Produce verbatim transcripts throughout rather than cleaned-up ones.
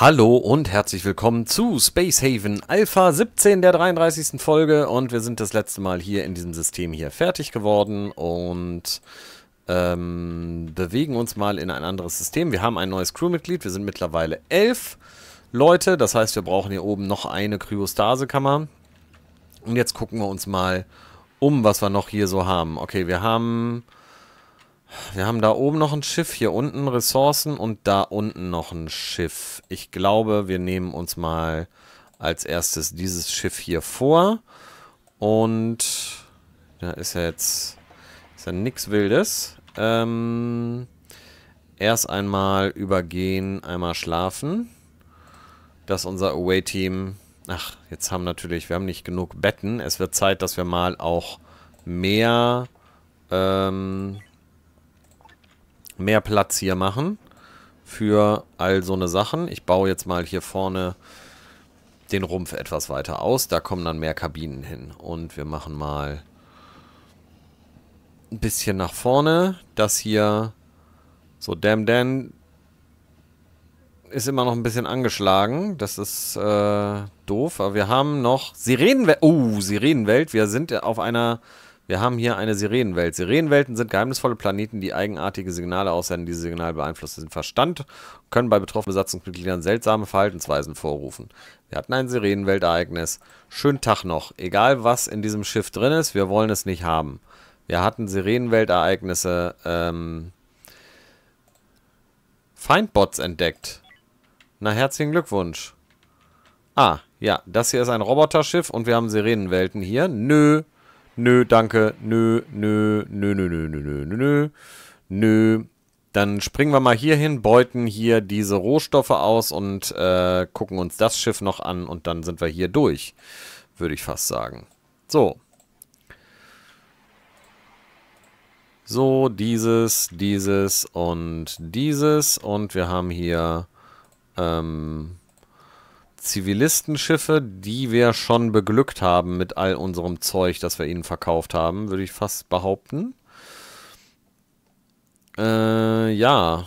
Hallo und herzlich willkommen zu Space Haven Alpha siebzehn, der dreiunddreißigsten Folge, und wir sind das letzte Mal hier in diesem System hier fertig geworden und ähm, bewegen uns mal in ein anderes System. Wir haben ein neues Crewmitglied, wir sind mittlerweile elf Leute, das heißt wir brauchen hier oben noch eine Kryostasekammer. Und jetzt gucken wir uns mal um, was wir noch hier so haben. Okay, wir haben... Wir haben da oben noch ein Schiff, hier unten Ressourcen und da unten noch ein Schiff. Ich glaube, wir nehmen uns mal als erstes dieses Schiff hier vor. Und da ist ja jetzt ist ja nichts Wildes. Ähm, erst einmal übergehen, einmal schlafen. Dass unser Away-Team... Ach, jetzt haben natürlich, wir haben nicht genug Betten. Es wird Zeit, dass wir mal auch mehr... Ähm, mehr Platz hier machen für all so eine Sachen. Ich baue jetzt mal hier vorne den Rumpf etwas weiter aus. Da kommen dann mehr Kabinen hin. Und wir machen mal ein bisschen nach vorne. Das hier, so Damn Dan, ist immer noch ein bisschen angeschlagen. Das ist äh, doof. Aber wir haben noch Sirenenwelt. Oh, Sirenenwelt. Wir sind auf einer... Wir haben hier eine Sirenenwelt. Sirenenwelten sind geheimnisvolle Planeten, die eigenartige Signale aussenden. Diese Signale beeinflussen den Verstand, können bei betroffenen Besatzungsmitgliedern seltsame Verhaltensweisen vorrufen. Wir hatten ein Sirenenweltereignis. Schönen Tag noch. Egal, was in diesem Schiff drin ist, wir wollen es nicht haben. Wir hatten Sirenenweltereignisse. Ähm, Feindbots entdeckt. Na, herzlichen Glückwunsch. Ah, ja, das hier ist ein Roboterschiff und wir haben Sirenenwelten hier. Nö. Nö, danke. Nö, nö, nö, nö, nö, nö, nö, nö. Nö. Dann springen wir mal hier hin, beuten hier diese Rohstoffe aus und äh, gucken uns das Schiff noch an und dann sind wir hier durch, würde ich fast sagen. So. So, dieses, dieses und dieses. Und wir haben hier ähm, Zivilistenschiffe, die wir schon beglückt haben mit all unserem Zeug, das wir ihnen verkauft haben, würde ich fast behaupten. Äh, ja.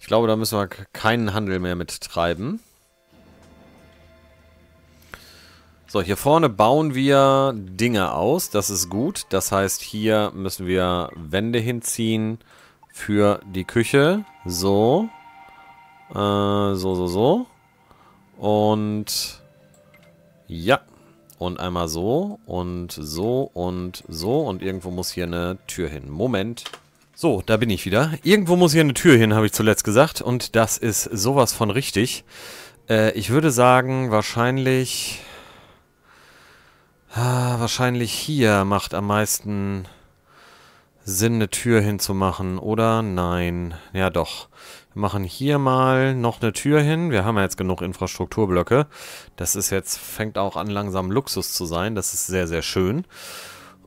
Ich glaube, da müssen wir keinen Handel mehr mit treiben. So, hier vorne bauen wir Dinge aus, das ist gut. Das heißt, hier müssen wir Wände hinziehen für die Küche. So. So, so, so. Und ja. Und einmal so und so und so. Und irgendwo muss hier eine Tür hin. Moment. So, da bin ich wieder. Irgendwo muss hier eine Tür hin, habe ich zuletzt gesagt. Und das ist sowas von richtig. Äh, ich würde sagen, wahrscheinlich... Ah, wahrscheinlich hier macht am meisten Sinn, eine Tür hinzumachen. Oder nein. Ja, doch. Wir machen hier mal noch eine Tür hin. Wir haben ja jetzt genug Infrastrukturblöcke. Das ist jetzt, fängt auch an langsam Luxus zu sein. Das ist sehr, sehr schön.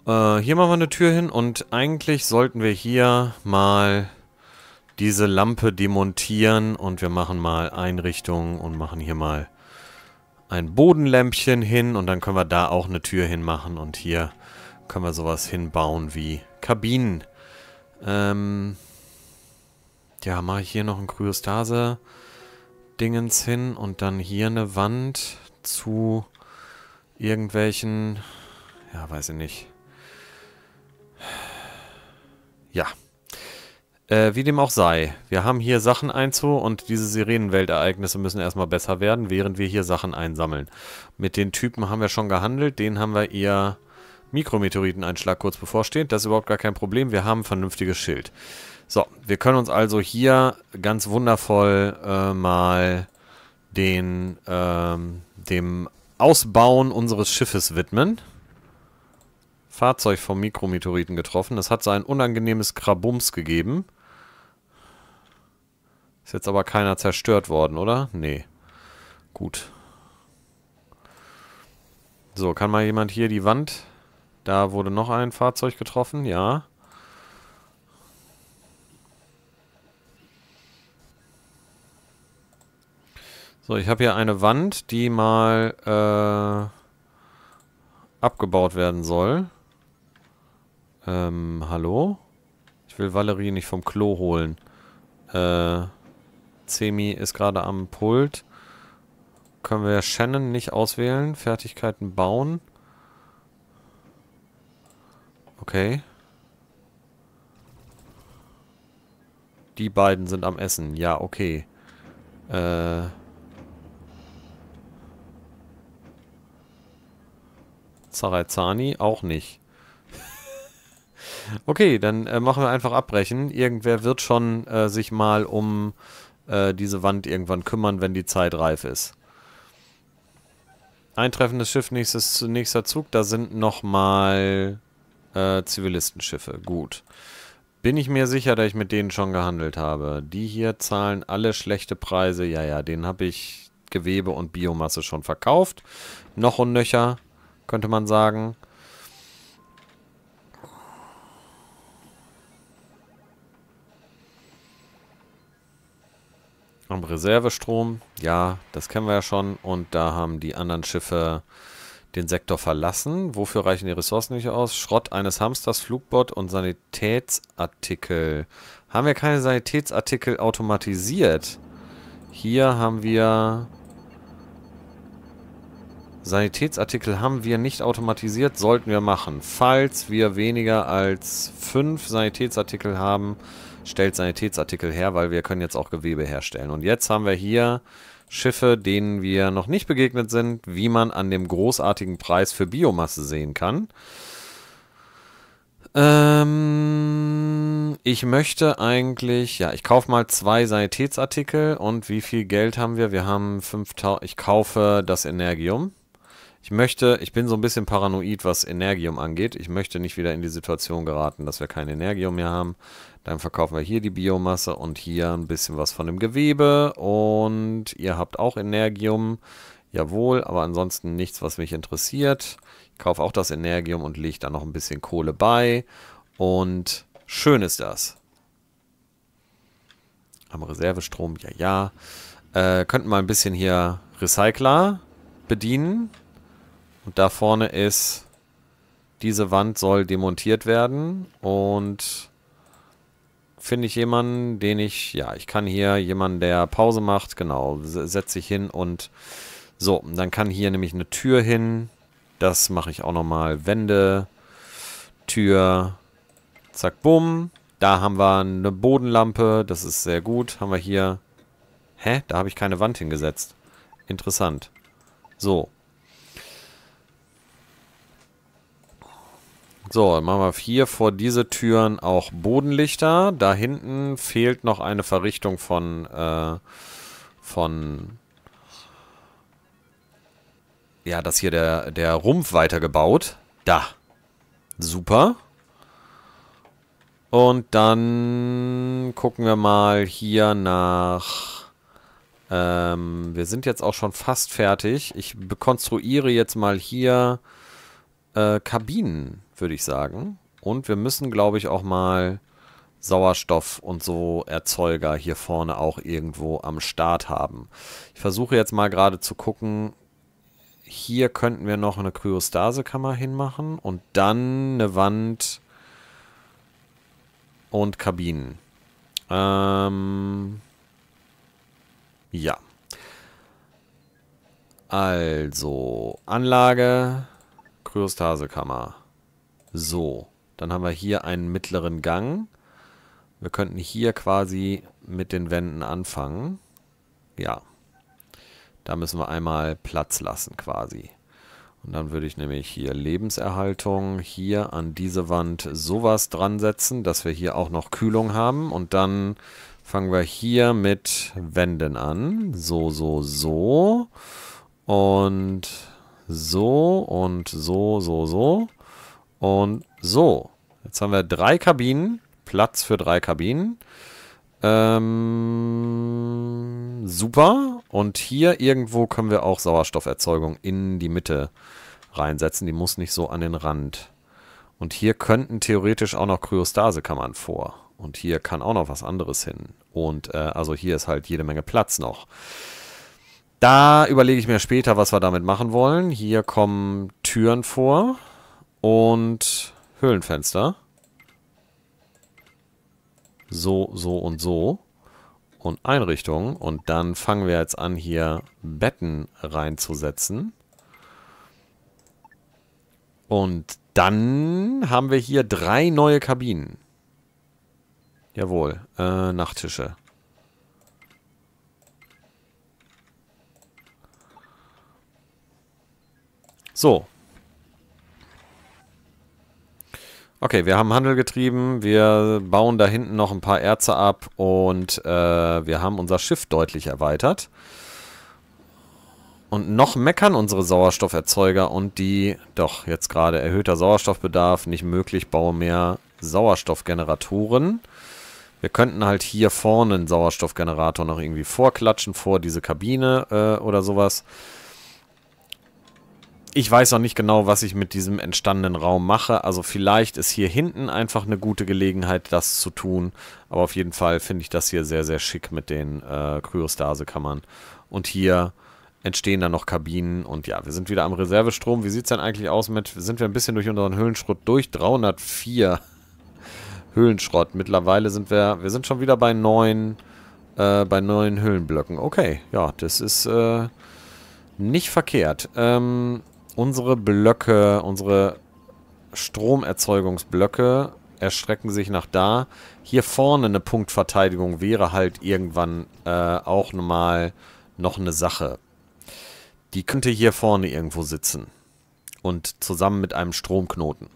Äh, hier machen wir eine Tür hin und eigentlich sollten wir hier mal diese Lampe demontieren und wir machen mal Einrichtungen und machen hier mal ein Bodenlämpchen hin und dann können wir da auch eine Tür hinmachen und hier können wir sowas hinbauen wie Kabinen. Ähm... Ja, mache ich hier noch ein Kryostase-Dingens hin und dann hier eine Wand zu irgendwelchen... Ja, weiß ich nicht. Ja. Äh, wie dem auch sei. Wir haben hier Sachen einzu und diese Sirenenweltereignisse müssen erstmal besser werden, während wir hier Sachen einsammeln. Mit den Typen haben wir schon gehandelt, denen haben wir eher Mikrometeoriteneinschlag kurz bevorsteht. Das ist überhaupt gar kein Problem. Wir haben ein vernünftiges Schild. So, wir können uns also hier ganz wundervoll äh, mal den, ähm, dem Ausbauen unseres Schiffes widmen. Fahrzeug vom Mikrometeoriten getroffen. Das hat so ein unangenehmes Krabums gegeben. Ist jetzt aber keiner zerstört worden, oder? Nee. Gut. So, kann mal jemand hier die Wand... Da wurde noch ein Fahrzeug getroffen, ja. So, ich habe hier eine Wand, die mal äh, abgebaut werden soll. Ähm, hallo? Ich will Valerie nicht vom Klo holen. Äh, Semi ist gerade am Pult. Können wir Shannon nicht auswählen. Fertigkeiten bauen. Okay. Die beiden sind am Essen. Ja, okay. Äh... Zaraizani auch nicht. Okay, dann äh, machen wir einfach abbrechen. Irgendwer wird schon äh, sich mal um äh, diese Wand irgendwann kümmern, wenn die Zeit reif ist. Eintreffendes Schiff, nächstes, nächster Zug. Da sind nochmal äh, Zivilistenschiffe. Gut. Bin ich mir sicher, dass ich mit denen schon gehandelt habe. Die hier zahlen alle schlechte Preise. Ja, ja, denen habe ich Gewebe und Biomasse schon verkauft. Noch und nöcher, könnte man sagen. Am Reservestrom, ja, das kennen wir ja schon. Und da haben die anderen Schiffe den Sektor verlassen. Wofür reichen die Ressourcen nicht aus? Schrott eines Hamsters, Flugbot und Sanitätsartikel. Haben wir keine Sanitätsartikel automatisiert? Hier haben wir... Sanitätsartikel haben wir nicht automatisiert, sollten wir machen. Falls wir weniger als fünf Sanitätsartikel haben, stellt Sanitätsartikel her, weil wir können jetzt auch Gewebe herstellen. Und jetzt haben wir hier Schiffe, denen wir noch nicht begegnet sind, wie man an dem großartigen Preis für Biomasse sehen kann. Ähm, ich möchte eigentlich, ja, ich kaufe mal zwei Sanitätsartikel. Und wie viel Geld haben wir? Wir haben fünftausend, ich kaufe das Energium. Ich möchte, ich bin so ein bisschen paranoid, was Energium angeht. Ich möchte nicht wieder in die Situation geraten, dass wir kein Energium mehr haben. Dann verkaufen wir hier die Biomasse und hier ein bisschen was von dem Gewebe. Und ihr habt auch Energium. Jawohl, aber ansonsten nichts, was mich interessiert. Ich kaufe auch das Energium und lege da noch ein bisschen Kohle bei. Und schön ist das. Am Reservestrom, ja, ja. Äh, könnten mal ein bisschen hier Recycler bedienen. Und da vorne ist, diese Wand soll demontiert werden und finde ich jemanden, den ich, ja, ich kann hier jemanden, der Pause macht, genau, setze ich hin und so, dann kann hier nämlich eine Tür hin, das mache ich auch nochmal, Wände, Tür, zack, bumm, da haben wir eine Bodenlampe, das ist sehr gut, haben wir hier, hä, da habe ich keine Wand hingesetzt, interessant, so. So, dann machen wir hier vor diese Türen auch Bodenlichter. Da hinten fehlt noch eine Verrichtung von, äh, von, ja, dass hier der, der Rumpf weitergebaut. Da. Super. Und dann gucken wir mal hier nach, ähm, wir sind jetzt auch schon fast fertig. Ich konstruiere jetzt mal hier äh, Kabinen, würde ich sagen. Und wir müssen, glaube ich, auch mal Sauerstoff und so Erzeuger hier vorne auch irgendwo am Start haben. Ich versuche jetzt mal gerade zu gucken, hier könnten wir noch eine Kryostasekammer hinmachen und dann eine Wand und Kabinen. Ähm, ja. Also, Anlage, Kryostasekammer. So, dann haben wir hier einen mittleren Gang. Wir könnten hier quasi mit den Wänden anfangen. Ja, da müssen wir einmal Platz lassen quasi. Und dann würde ich nämlich hier Lebenserhaltung, hier an diese Wand sowas dran setzen, dass wir hier auch noch Kühlung haben. Und dann fangen wir hier mit Wänden an. So, so, so. Und so und so, so, so. Und so, jetzt haben wir drei Kabinen, Platz für drei Kabinen. Ähm, super. Und hier irgendwo können wir auch Sauerstofferzeugung in die Mitte reinsetzen. Die muss nicht so an den Rand. Und hier könnten theoretisch auch noch Kryostasekammern vor. Und hier kann auch noch was anderes hin. Und äh, also hier ist halt jede Menge Platz noch. Da überlege ich mir später, was wir damit machen wollen. Hier kommen Türen vor. Und Höhlenfenster. So, so und so. und Einrichtungen. Und dann fangen wir jetzt an, hier Betten reinzusetzen. Und dann haben wir hier drei neue Kabinen. Jawohl, äh, Nachttische. So. Okay, wir haben Handel getrieben, wir bauen da hinten noch ein paar Erze ab und äh, wir haben unser Schiff deutlich erweitert. Und noch meckern unsere Sauerstofferzeuger und die, doch jetzt gerade erhöhter Sauerstoffbedarf, nicht möglich, baue mehr Sauerstoffgeneratoren. Wir könnten halt hier vorne einen Sauerstoffgenerator noch irgendwie vorklatschen, vor diese Kabine äh, oder sowas. Ich weiß noch nicht genau, was ich mit diesem entstandenen Raum mache. Also vielleicht ist hier hinten einfach eine gute Gelegenheit, das zu tun. Aber auf jeden Fall finde ich das hier sehr, sehr schick mit den äh, Kryostase-Kammern. Und hier entstehen dann noch Kabinen. Und ja, wir sind wieder am Reservestrom. Wie sieht es denn eigentlich aus mit... Sind wir ein bisschen durch unseren Höhlenschrott durch? dreihundertvier Höhlenschrott. Mittlerweile sind wir... Wir sind schon wieder bei neun, äh, bei neun Höhlenblöcken. Okay, ja, das ist äh, nicht verkehrt. Ähm... Unsere Blöcke, unsere Stromerzeugungsblöcke erstrecken sich nach da. Hier vorne eine Punktverteidigung wäre halt irgendwann äh, auch nochmal noch eine Sache. Die könnte hier vorne irgendwo sitzen. Und zusammen mit einem Stromknoten.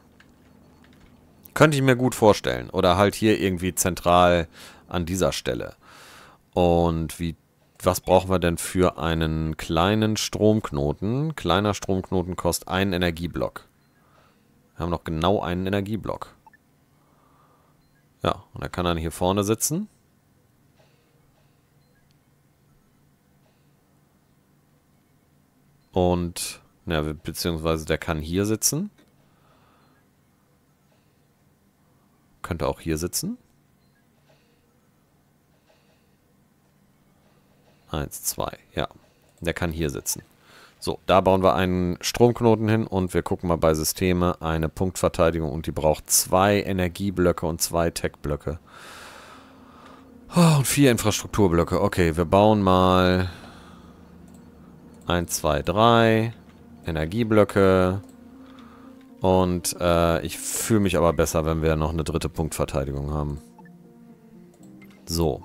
Könnte ich mir gut vorstellen. Oder halt hier irgendwie zentral an dieser Stelle. Und wie... Was brauchen wir denn für einen kleinen Stromknoten? Kleiner Stromknoten kostet einen Energieblock. Wir haben noch genau einen Energieblock. Ja, und er kann dann hier vorne sitzen. Und, ja, beziehungsweise der kann hier sitzen. Könnte auch hier sitzen. Eins, zwei, ja. Der kann hier sitzen. So, da bauen wir einen Stromknoten hin und wir gucken mal bei Systeme eine Punktverteidigung und die braucht zwei Energieblöcke und zwei Tech-Blöcke. Oh, und vier Infrastrukturblöcke. Okay, wir bauen mal eins, zwei, drei Energieblöcke und äh, ich fühle mich aber besser, wenn wir noch eine dritte Punktverteidigung haben. So.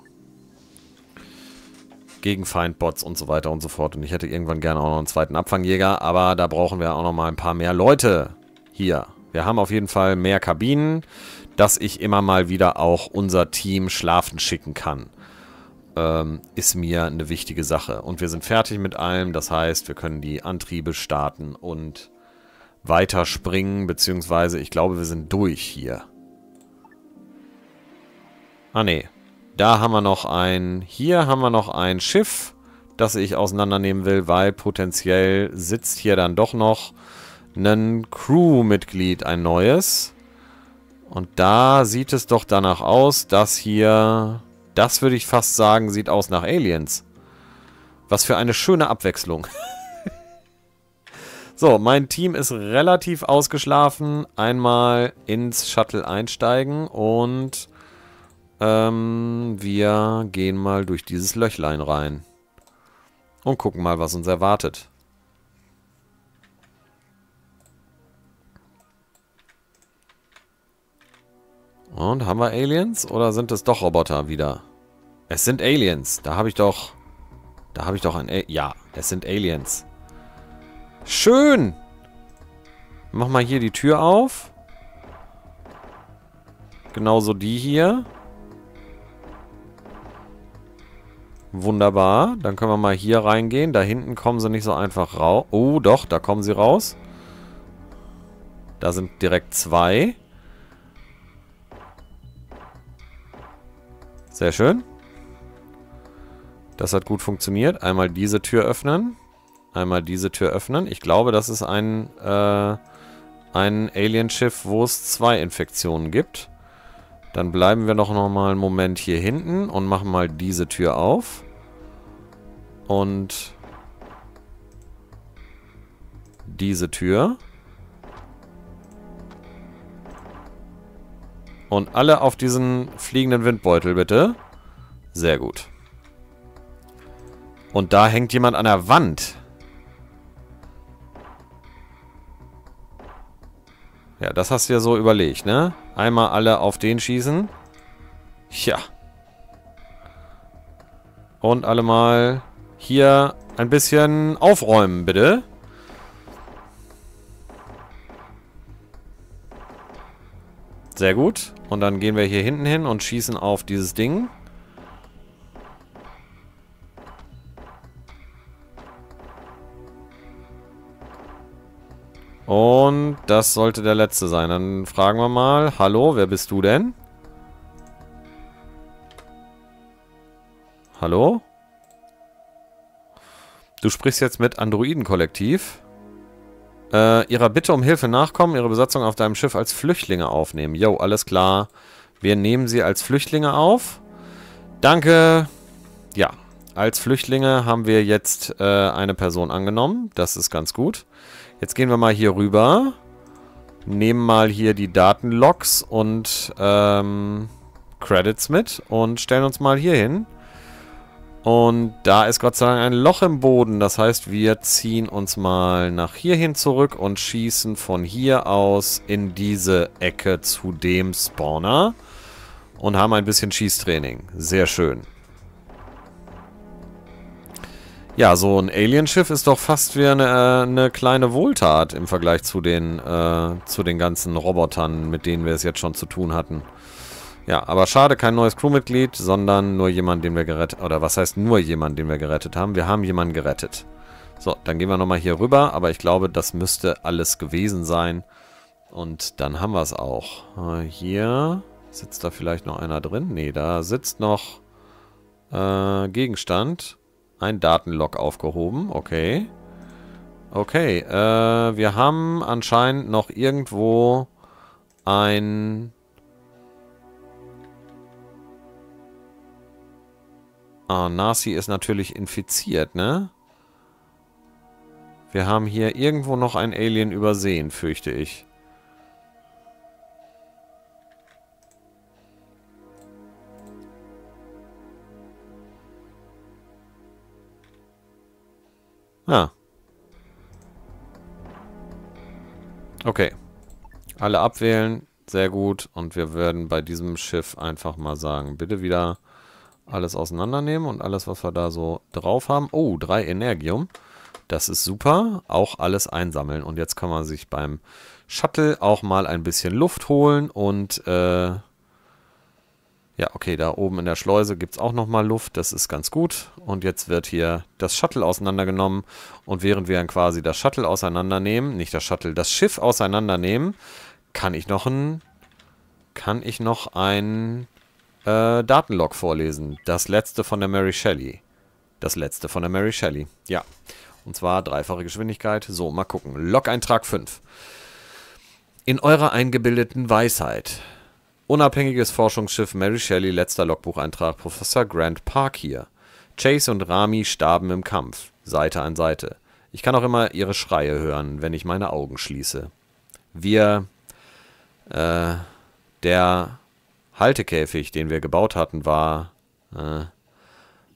Gegen Feindbots und so weiter und so fort. Und ich hätte irgendwann gerne auch noch einen zweiten Abfangjäger, aber da brauchen wir auch noch mal ein paar mehr Leute hier. Wir haben auf jeden Fall mehr Kabinen, dass ich immer mal wieder auch unser Team schlafen schicken kann. Ähm, ist mir eine wichtige Sache. Und wir sind fertig mit allem, das heißt, wir können die Antriebe starten und weiter springen, beziehungsweise ich glaube, wir sind durch hier. Ah, nee. Da haben wir noch ein, hier haben wir noch ein Schiff, das ich auseinandernehmen will, weil potenziell sitzt hier dann doch noch ein Crewmitglied, ein neues. Und da sieht es doch danach aus, dass hier, das würde ich fast sagen, sieht aus nach Aliens. Was für eine schöne Abwechslung. So, mein Team ist relativ ausgeschlafen. Einmal ins Shuttle einsteigen und... wir gehen mal durch dieses Löchlein rein. Und gucken mal, was uns erwartet. Und haben wir Aliens? Oder sind es doch Roboter wieder? Es sind Aliens. Da habe ich doch... Da habe ich doch ein... A- ja, es sind Aliens. Schön! Mach mal hier die Tür auf. Genauso die hier. Wunderbar, dann können wir mal hier reingehen. Da hinten kommen sie nicht so einfach raus. Oh, doch, da kommen sie raus. Da sind direkt zwei. Sehr schön. Das hat gut funktioniert. Einmal diese Tür öffnen. Einmal diese Tür öffnen. Ich glaube, das ist ein, äh, ein Alienschiff, wo es zwei Infektionen gibt. Dann bleiben wir doch noch mal einen Moment hier hinten und machen mal diese Tür auf. Und diese Tür. Und alle auf diesen fliegenden Windbeutel, bitte. Sehr gut. Und da hängt jemand an der Wand. Ja, das hast du ja so überlegt, ne? Einmal alle auf den schießen. Ja. Und alle mal hier ein bisschen aufräumen, bitte. Sehr gut. Und dann gehen wir hier hinten hin und schießen auf dieses Ding. Und das sollte der letzte sein. Dann fragen wir mal. Hallo, wer bist du denn? Hallo? Du sprichst jetzt mit Androiden-Kollektiv. Äh, ihrer Bitte um Hilfe nachkommen, ihre Besatzung auf deinem Schiff als Flüchtlinge aufnehmen. Jo, alles klar. Wir nehmen sie als Flüchtlinge auf. Danke. Ja, als Flüchtlinge haben wir jetzt äh, eine Person angenommen. Das ist ganz gut. Jetzt gehen wir mal hier rüber, nehmen mal hier die Datenlogs und ähm, Credits mit und stellen uns mal hier hin. Und da ist Gott sei Dank ein Loch im Boden, das heißt, wir ziehen uns mal nach hier hin zurück und schießen von hier aus in diese Ecke zu dem Spawner und haben ein bisschen Schießtraining. Sehr schön. Ja, so ein Alienschiff ist doch fast wie eine, eine kleine Wohltat im Vergleich zu den, äh, zu den ganzen Robotern, mit denen wir es jetzt schon zu tun hatten. Ja, aber schade, kein neues Crewmitglied, sondern nur jemand, den wir gerettet haben. Oder was heißt nur jemand, den wir gerettet haben? Wir haben jemanden gerettet. So, dann gehen wir nochmal hier rüber, aber ich glaube, das müsste alles gewesen sein. Und dann haben wir es auch. Äh, hier sitzt da vielleicht noch einer drin? Nee, da sitzt noch äh, Gegenstand. Ein Datenlog aufgehoben, okay. Okay, äh, wir haben anscheinend noch irgendwo ein... Ah, Narcy ist natürlich infiziert, ne? Wir haben hier irgendwo noch ein Alien übersehen, fürchte ich. Ah. Okay. Alle abwählen. Sehr gut. Und wir werden bei diesem Schiff einfach mal sagen, bitte wieder alles auseinandernehmen und alles, was wir da so drauf haben. Oh, drei Energium. Das ist super. Auch alles einsammeln. Und jetzt kann man sich beim Shuttle auch mal ein bisschen Luft holen und äh ja, okay, da oben in der Schleuse gibt es auch nochmal Luft, das ist ganz gut. Und jetzt wird hier das Shuttle auseinandergenommen. Und während wir dann quasi das Shuttle auseinandernehmen, nicht das Shuttle, das Schiff auseinandernehmen, kann ich noch ein, kann ich noch ein äh, Datenlog vorlesen. Das letzte von der Mary Shelley. Das letzte von der Mary Shelley, ja. Und zwar dreifache Geschwindigkeit. So, mal gucken. Log-Eintrag fünf. In eurer eingebildeten Weisheit... Unabhängiges Forschungsschiff Mary Shelley, letzter Logbucheintrag, Professor Grant Park hier. Chase und Rami starben im Kampf, Seite an Seite. Ich kann auch immer ihre Schreie hören, wenn ich meine Augen schließe. Wir, äh, der Haltekäfig, den wir gebaut hatten, war, äh,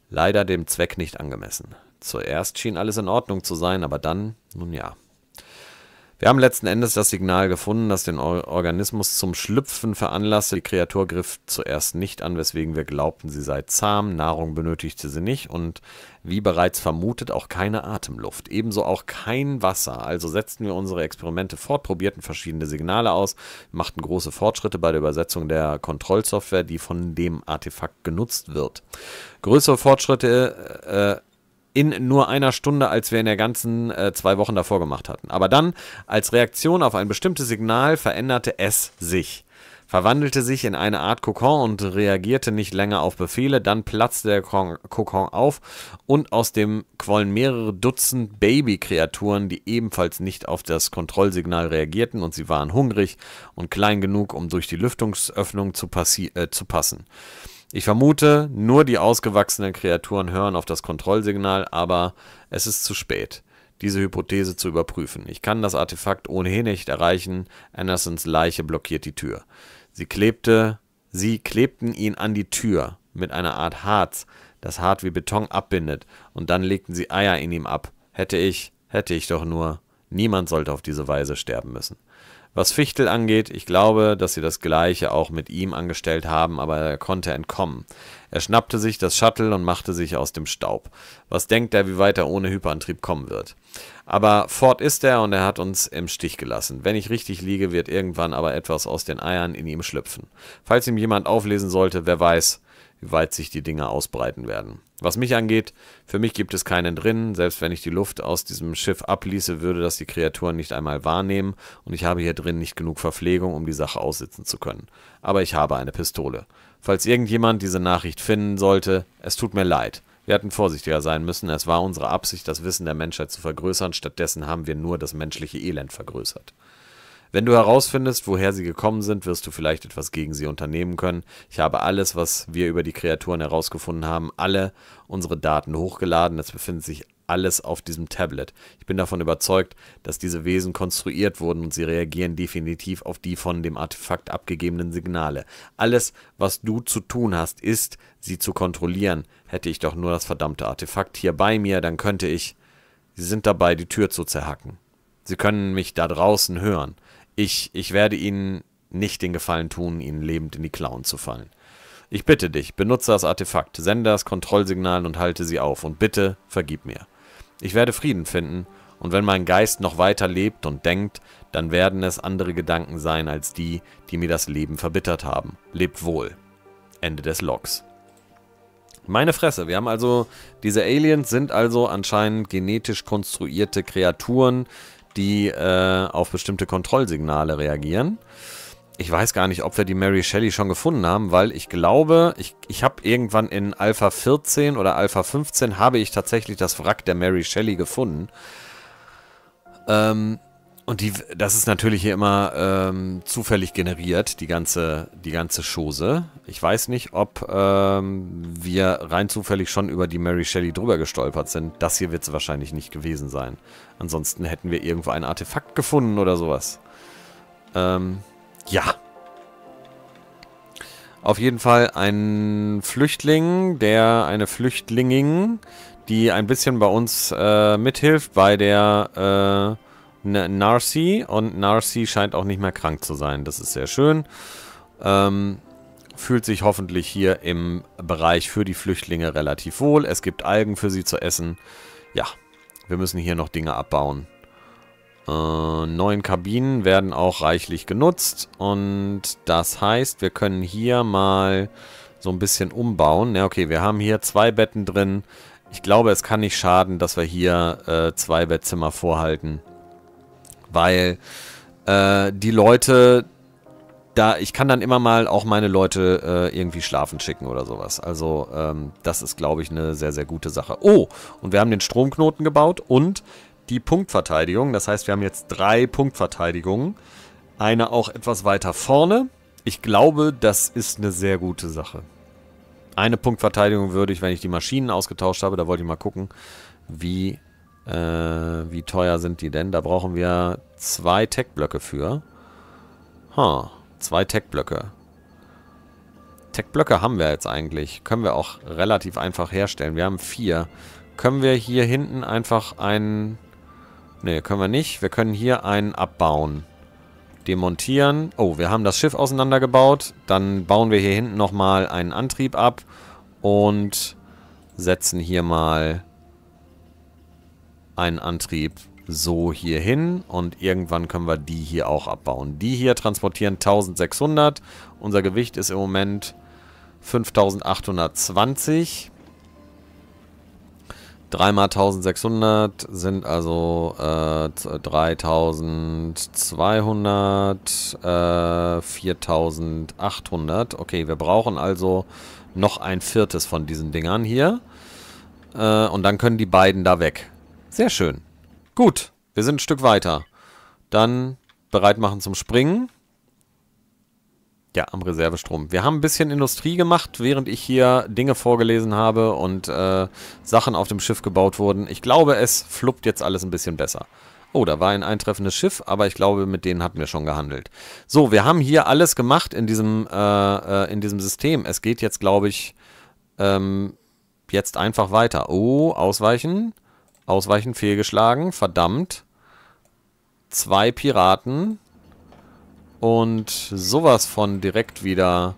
leider dem Zweck nicht angemessen. Zuerst schien alles in Ordnung zu sein, aber dann, nun ja. Wir haben letzten Endes das Signal gefunden, das den Organismus zum Schlüpfen veranlasste. Die Kreatur griff zuerst nicht an, weswegen wir glaubten, sie sei zahm. Nahrung benötigte sie nicht und, wie bereits vermutet, auch keine Atemluft. Ebenso auch kein Wasser. Also setzten wir unsere Experimente fort, probierten verschiedene Signale aus, machten große Fortschritte bei der Übersetzung der Kontrollsoftware, die von dem Artefakt genutzt wird. Größere Fortschritte... Äh, in nur einer Stunde, als wir in der ganzen äh, zwei Wochen davor gemacht hatten. Aber dann, als Reaktion auf ein bestimmtes Signal, veränderte es sich. Verwandelte sich in eine Art Kokon und reagierte nicht länger auf Befehle. Dann platzte der Kokon auf und aus dem quollen mehrere Dutzend Babykreaturen, die ebenfalls nicht auf das Kontrollsignal reagierten, und sie waren hungrig und klein genug, um durch die Lüftungsöffnung zu, äh, zu passen. Ich vermute, nur die ausgewachsenen Kreaturen hören auf das Kontrollsignal, aber es ist zu spät, diese Hypothese zu überprüfen. Ich kann das Artefakt ohnehin nicht erreichen. Andersons Leiche blockiert die Tür. Sie klebte, sie klebten ihn an die Tür mit einer Art Harz, das hart wie Beton abbindet, und dann legten sie Eier in ihm ab. Hätte ich, hätte ich doch nur. Niemand sollte auf diese Weise sterben müssen. Was Fichtel angeht, ich glaube, dass sie das Gleiche auch mit ihm angestellt haben, aber er konnte entkommen. Er schnappte sich das Shuttle und machte sich aus dem Staub. Was denkt er, wie weit er ohne Hyperantrieb kommen wird? Aber fort ist er und er hat uns im Stich gelassen. Wenn ich richtig liege, wird irgendwann aber etwas aus den Eiern in ihm schlüpfen. Falls ihm jemand auflesen sollte, wer weiß, wie weit sich die Dinger ausbreiten werden. Was mich angeht, für mich gibt es keinen drin. Selbst wenn ich die Luft aus diesem Schiff abließe, würde das die Kreaturen nicht einmal wahrnehmen, und ich habe hier drin nicht genug Verpflegung, um die Sache aussitzen zu können. Aber ich habe eine Pistole. Falls irgendjemand diese Nachricht finden sollte, es tut mir leid. Wir hätten vorsichtiger sein müssen. Es war unsere Absicht, das Wissen der Menschheit zu vergrößern. Stattdessen haben wir nur das menschliche Elend vergrößert. Wenn du herausfindest, woher sie gekommen sind, wirst du vielleicht etwas gegen sie unternehmen können. Ich habe alles, was wir über die Kreaturen herausgefunden haben, alle unsere Daten hochgeladen. Es befindet sich alles auf diesem Tablet. Ich bin davon überzeugt, dass diese Wesen konstruiert wurden, und sie reagieren definitiv auf die von dem Artefakt abgegebenen Signale. Alles, was du zu tun hast, ist, sie zu kontrollieren. Hätte ich doch nur das verdammte Artefakt hier bei mir, dann könnte ich... Sie sind dabei, die Tür zu zerhacken. Sie können mich da draußen hören. Ich, ich werde Ihnen nicht den Gefallen tun, Ihnen lebend in die Klauen zu fallen. Ich bitte dich, benutze das Artefakt, sende das Kontrollsignal und halte sie auf, und bitte vergib mir. Ich werde Frieden finden, und wenn mein Geist noch weiter lebt und denkt, dann werden es andere Gedanken sein als die, die mir das Leben verbittert haben. Lebt wohl. Ende des Logs. Meine Fresse, wir haben also, diese Aliens sind also anscheinend genetisch konstruierte Kreaturen, die äh, auf bestimmte Kontrollsignale reagieren. Ich weiß gar nicht, ob wir die Mary Shelley schon gefunden haben, weil ich glaube, ich, ich habe irgendwann in Alpha vierzehn oder Alpha fünfzehn habe ich tatsächlich das Wrack der Mary Shelley gefunden. Ähm, und die, das ist natürlich hier immer ähm, zufällig generiert, die ganze, die ganze Chose. Ich weiß nicht, ob ähm, wir rein zufällig schon über die Mary Shelley drüber gestolpert sind. Das hier wird es wahrscheinlich nicht gewesen sein. Ansonsten hätten wir irgendwo ein Artefakt gefunden oder sowas. Ähm, ja. Auf jeden Fall ein Flüchtling, der eine Flüchtlingin, die ein bisschen bei uns äh, mithilft, bei der äh, Narcy. Und Narcy scheint auch nicht mehr krank zu sein. Das ist sehr schön. Ähm... Fühlt sich hoffentlich hier im Bereich für die Flüchtlinge relativ wohl. Es gibt Algen für sie zu essen. Ja, wir müssen hier noch Dinge abbauen. Äh, neun Kabinen werden auch reichlich genutzt. Und das heißt, wir können hier mal so ein bisschen umbauen. Ja, okay, wir haben hier zwei Betten drin. Ich glaube, es kann nicht schaden, dass wir hier äh, zwei Bettzimmer vorhalten. Weil äh, die Leute... Da, ich kann dann immer mal auch meine Leute äh, irgendwie schlafen schicken oder sowas. Also ähm, das ist, glaube ich, eine sehr, sehr gute Sache. Oh, und wir haben den Stromknoten gebaut und die Punktverteidigung. Das heißt, wir haben jetzt drei Punktverteidigungen. Eine auch etwas weiter vorne. Ich glaube, das ist eine sehr gute Sache. Eine Punktverteidigung würde ich, wenn ich die Maschinen ausgetauscht habe. Da wollte ich mal gucken, wie, äh, wie teuer sind die denn. Da brauchen wir zwei Tech-Blöcke für. Ha. Huh. Zwei Tech-Blöcke. Tech-Blöcke haben wir jetzt eigentlich. Können wir auch relativ einfach herstellen. Wir haben vier. Können wir hier hinten einfach einen... Ne, können wir nicht. Wir können hier einen abbauen. Demontieren. Oh, wir haben das Schiff auseinandergebaut. Dann bauen wir hier hinten nochmal einen Antrieb ab. Und setzen hier mal einen Antrieb so hier hin, und irgendwann können wir die hier auch abbauen. Die hier transportieren eintausendsechshundert. Unser Gewicht ist im Moment fünftausendachthundertzwanzig. drei mal eintausendsechshundert sind also äh, dreitausendzweihundert, äh, viertausendachthundert. Okay, wir brauchen also noch ein Viertes von diesen Dingern hier. Äh, und dann können die beiden da weg. Sehr schön. Gut, wir sind ein Stück weiter. Dann bereit machen zum Springen. Ja, am Reservestrom. Wir haben ein bisschen Industrie gemacht, während ich hier Dinge vorgelesen habe und äh, Sachen auf dem Schiff gebaut wurden. Ich glaube, es fluppt jetzt alles ein bisschen besser. Oh, da war ein eintreffendes Schiff, aber ich glaube, mit denen hatten wir schon gehandelt. So, wir haben hier alles gemacht in diesem, äh, äh, in diesem System. Es geht jetzt, glaube ich, ähm, jetzt einfach weiter. Oh, ausweichen. Ausweichen fehlgeschlagen. Verdammt. Zwei Piraten. Und sowas von direkt wieder.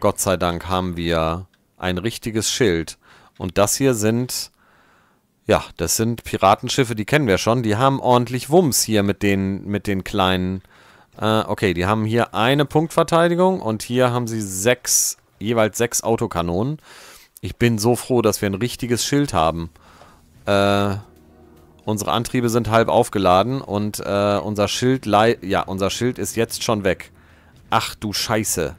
Gott sei Dank haben wir ein richtiges Schild. Und das hier sind... Ja, das sind Piratenschiffe, die kennen wir schon. Die haben ordentlich Wumms hier mit den, mit den kleinen... Äh, okay, die haben hier eine Punktverteidigung und hier haben sie sechs, jeweils sechs Autokanonen. Ich bin so froh, dass wir ein richtiges Schild haben. Äh, unsere Antriebe sind halb aufgeladen und äh, unser Schild... Ja, unser Schild ist jetzt schon weg. Ach du Scheiße.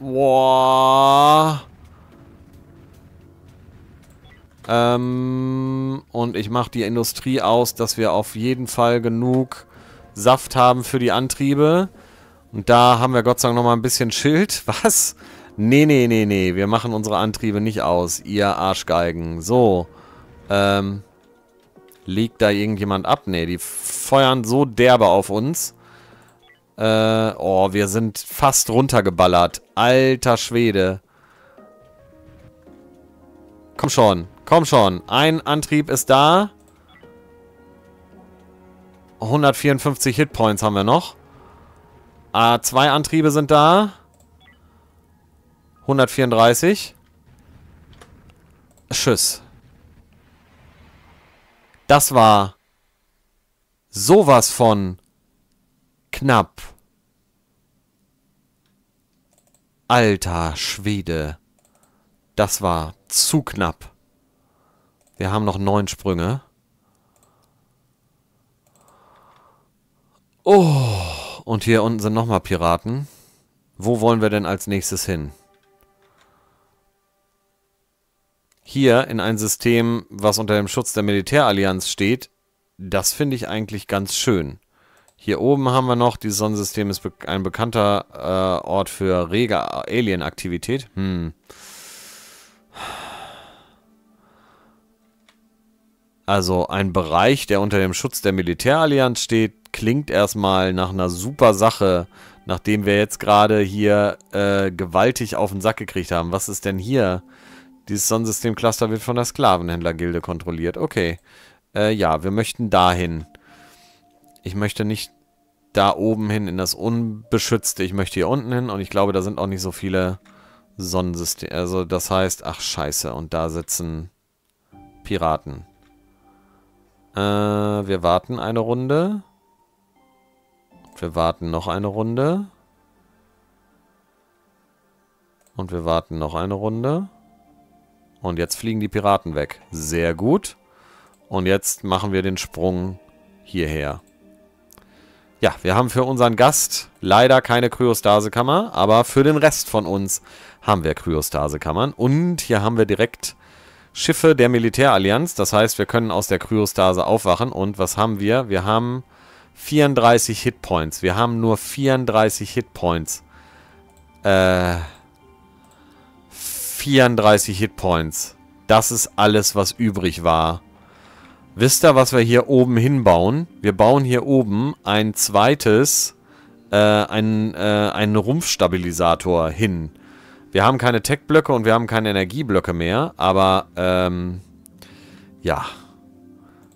Boah... Ähm, und ich mache die Industrie aus, dass wir auf jeden Fall genug Saft haben für die Antriebe. Und da haben wir Gott sei Dank nochmal ein bisschen Schild. Was? Nee, nee, nee, nee. Wir machen unsere Antriebe nicht aus. Ihr Arschgeigen. So. Ähm. Liegt da irgendjemand ab? Nee, die feuern so derbe auf uns. Äh, oh, wir sind fast runtergeballert. Alter Schwede. Komm schon. Komm schon, ein Antrieb ist da. hundertvierundfünfzig Hitpoints haben wir noch. Ah, zwei Antriebe sind da. hundertvierunddreißig. Tschüss. Das war sowas von knapp. Alter Schwede. Das war zu knapp. Wir haben noch neun Sprünge. Oh, und hier unten sind nochmal Piraten. Wo wollen wir denn als nächstes hin? Hier in ein System, was unter dem Schutz der Militärallianz steht. Das finde ich eigentlich ganz schön. Hier oben haben wir noch, dieses Sonnensystem ist ein bekannter äh, Ort für rege Alien-Aktivität. Hm. Also ein Bereich, der unter dem Schutz der Militärallianz steht, klingt erstmal nach einer super Sache, nachdem wir jetzt gerade hier äh, gewaltig auf den Sack gekriegt haben. Was ist denn hier? Dieses Sonnensystem-Cluster wird von der Sklavenhändlergilde kontrolliert. Okay. Äh, ja, wir möchten dahin. Ich möchte nicht da oben hin in das Unbeschützte. Ich möchte hier unten hin und ich glaube, da sind auch nicht so viele Sonnensysteme. Also das heißt, ach scheiße, und da sitzen Piraten. Äh, wir warten eine Runde. Wir warten noch eine Runde. Und wir warten noch eine Runde. Und jetzt fliegen die Piraten weg. Sehr gut. Und jetzt machen wir den Sprung hierher. Ja, wir haben für unseren Gast leider keine Kryostasekammer, aber für den Rest von uns haben wir Kryostasekammern. Und hier haben wir direkt... Schiffe der Militärallianz, das heißt, wir können aus der Kryostase aufwachen. Und was haben wir? Wir haben vierunddreißig Hitpoints. Wir haben nur vierunddreißig Hitpoints. Äh, vierunddreißig Hitpoints. Das ist alles, was übrig war. Wisst ihr, was wir hier oben hinbauen? Wir bauen hier oben ein zweites, äh, einen, äh, einen Rumpfstabilisator hin. Wir haben keine Tech-Blöcke und wir haben keine Energieblöcke mehr, aber, ähm, ja.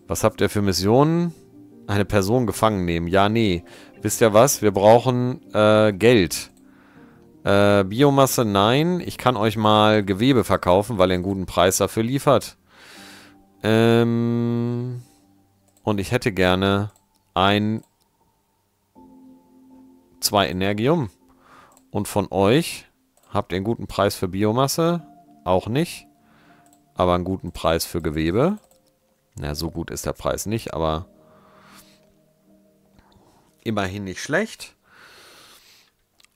Was habt ihr für Missionen? Eine Person gefangen nehmen. Ja, nee. Wisst ihr was? Wir brauchen, äh, Geld. Äh, Biomasse, nein. Ich kann euch mal Gewebe verkaufen, weil ihr einen guten Preis dafür liefert. Ähm, und ich hätte gerne ein, zwei Energium. Und von euch... Habt ihr einen guten Preis für Biomasse? Auch nicht. Aber einen guten Preis für Gewebe. Na, so gut ist der Preis nicht, aber immerhin nicht schlecht.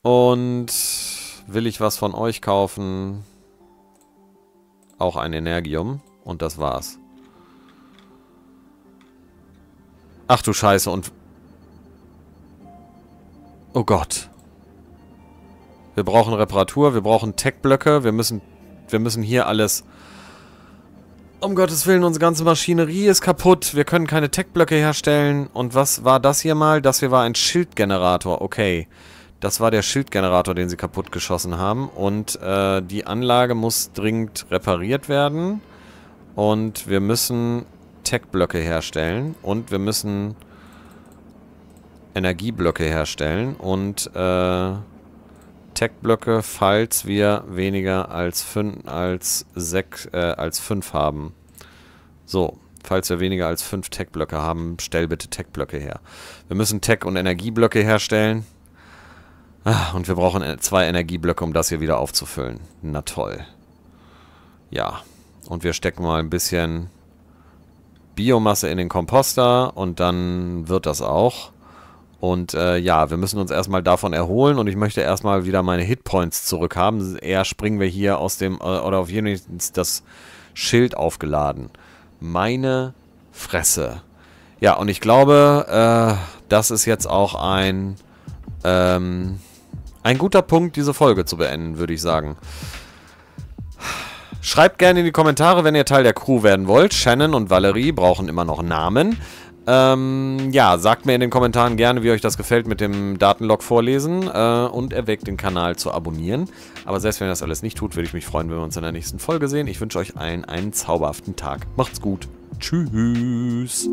Und will ich was von euch kaufen? Auch ein Energium. Und das war's. Ach du Scheiße und... Oh Gott. Wir brauchen Reparatur, wir brauchen Tech-Blöcke, wir müssen, wir müssen hier alles... Um Gottes Willen, unsere ganze Maschinerie ist kaputt, wir können keine Tech-Blöcke herstellen. Und was war das hier mal? Das hier war ein Schildgenerator, okay. Das war der Schildgenerator, den sie kaputt geschossen haben. Und äh, die Anlage muss dringend repariert werden. Und wir müssen Tech-Blöcke herstellen. Und wir müssen Energieblöcke herstellen. Und äh, Tech-Blöcke, falls wir weniger als fünf als sechs, äh, als fünf haben. So. Falls wir weniger als fünf Tech-Blöcke haben, stell bitte Tech-Blöcke her. Wir müssen Tech- und Energieblöcke herstellen. Ah, und wir brauchen zwei Energieblöcke, um das hier wieder aufzufüllen. Na toll. Ja. Und wir stecken mal ein bisschen Biomasse in den Komposter und dann wird das auch. Und äh, ja, wir müssen uns erstmal davon erholen und ich möchte erstmal wieder meine Hitpoints zurückhaben. Eher springen wir hier aus dem, äh, oder auf jeden Fall das Schild aufgeladen. Meine Fresse. Ja, und ich glaube, äh, das ist jetzt auch ein, ähm, ein guter Punkt, diese Folge zu beenden, würde ich sagen. Schreibt gerne in die Kommentare, wenn ihr Teil der Crew werden wollt. Shannon und Valerie brauchen immer noch Namen. Ähm, ja, sagt mir in den Kommentaren gerne, wie euch das gefällt mit dem Datenlog vorlesen äh, und erwägt, den Kanal zu abonnieren. Aber selbst wenn ihr das alles nicht tut, würde ich mich freuen, wenn wir uns in der nächsten Folge sehen. Ich wünsche euch allen einen zauberhaften Tag. Macht's gut. Tschüss.